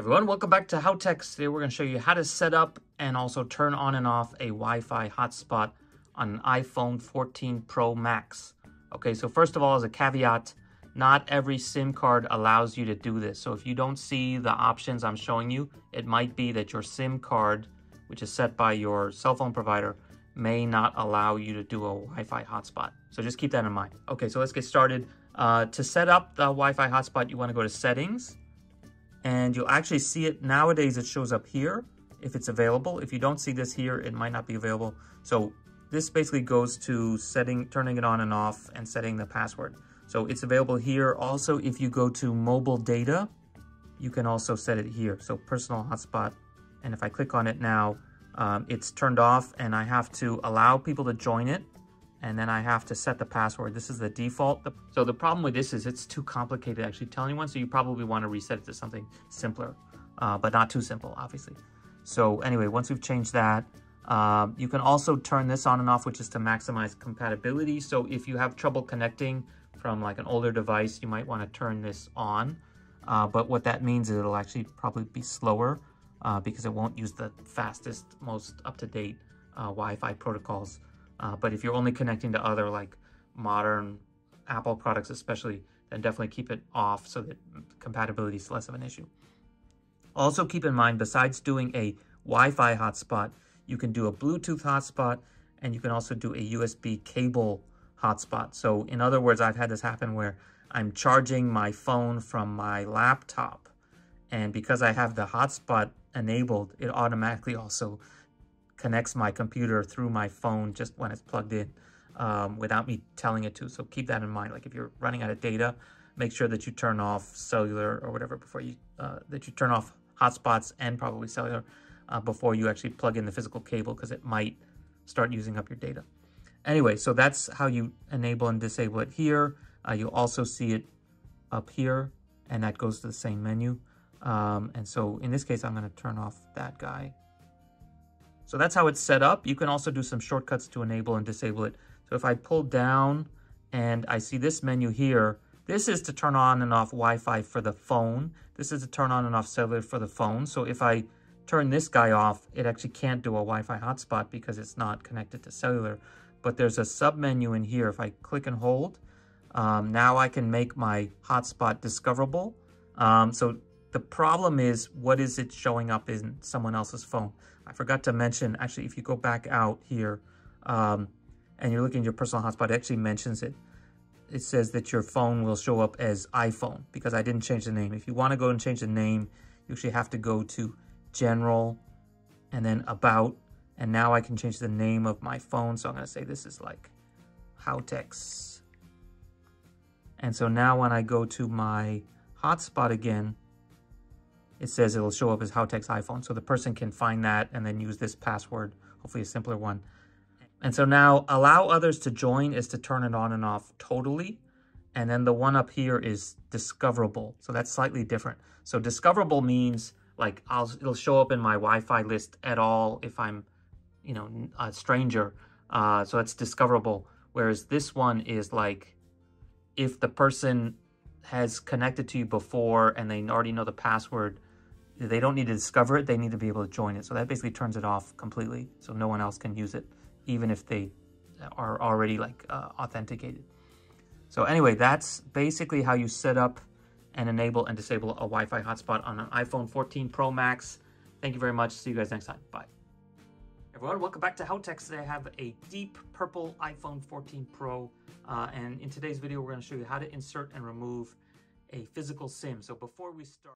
Everyone, welcome back to HowTechs. Today we're going to show you how to set up and also turn on and off a Wi-Fi hotspot on an iPhone 14 Pro Max. Okay, so first of all, as a caveat, not every SIM card allows you to do this. So if you don't see the options I'm showing you, it might be that your SIM card, which is set by your cell phone provider, may not allow you to do a Wi-Fi hotspot. So just keep that in mind. Okay, so let's get started. To set up the Wi-Fi hotspot, you want to go to Settings. And you'll actually see it nowadays, it shows up here if it's available. If you don't see this here, it might not be available. So this basically goes to setting, turning it on and off, and setting the password. So it's available here. Also, if you go to mobile data, you can also set it here. So personal hotspot. And if I click on it now, it's turned off and I have to allow people to join it. And then I have to set the password. This is the default. So the problem with this is it's too complicated to actually tell anyone, so you probably want to reset it to something simpler, but not too simple, obviously. So anyway, once we've changed that, you can also turn this on and off, which is to maximize compatibility. So if you have trouble connecting from like an older device, you might want to turn this on. But what that means is it'll actually probably be slower because it won't use the fastest, most up-to-date Wi-Fi protocols. But if you're only connecting to other like modern Apple products especially, then definitely keep it off so that compatibility is less of an issue. Also keep in mind, besides doing a Wi-Fi hotspot, you can do a Bluetooth hotspot and you can also do a USB cable hotspot. So in other words, I've had this happen where I'm charging my phone from my laptop, and because I have the hotspot enabled, it automatically also connects my computer through my phone just when it's plugged in without me telling it to. So keep that in mind. Like if you're running out of data, make sure that you turn off cellular or whatever before you, that you turn off hotspots and probably cellular before you actually plug in the physical cable, because it might start using up your data. Anyway, so that's how you enable and disable it here. You'll also see it up here, and that goes to the same menu. And so in this case, I'm going to turn off that guy. So that's how it's set up. You can also do some shortcuts to enable and disable it. So if I pull down and I see this menu here, this is to turn on and off Wi-Fi for the phone. This is to turn on and off cellular for the phone. So if I turn this guy off, it actually can't do a Wi-Fi hotspot because it's not connected to cellular. But there's a sub-menu in here. If I click and hold, now I can make my hotspot discoverable. So the problem is, what is it showing up in someone else's phone? I forgot to mention, actually, if you go back out here and you're looking at your personal hotspot, it actually mentions it. It says that your phone will show up as iPhone because I didn't change the name. If you want to go and change the name, you actually have to go to General and then About. And now I can change the name of my phone. So I'm going to say this is like HowTechs. And so now when I go to my hotspot again, it says it'll show up as HowTechs iPhone. So the person can find that and then use this password, hopefully a simpler one. And so now allow others to join is to turn it on and off totally. And then the one up here is discoverable. So that's slightly different. So discoverable means like it'll show up in my Wi-Fi list at all if I'm, you know, a stranger. So it's discoverable. Whereas this one is like if the person has connected to you before and they already know the password, they don't need to discover it, they need to be able to join it. So that basically turns it off completely, so no one else can use it, even if they are already like authenticated. So anyway, that's basically how you set up and enable and disable a Wi-Fi hotspot on an iPhone 14 Pro Max. Thank you very much. See you guys next time. Bye. Everyone, welcome back to HowTechs. Today I have a deep purple iPhone 14 Pro. And in today's video, we're going to show you how to insert and remove a physical SIM. So before we start...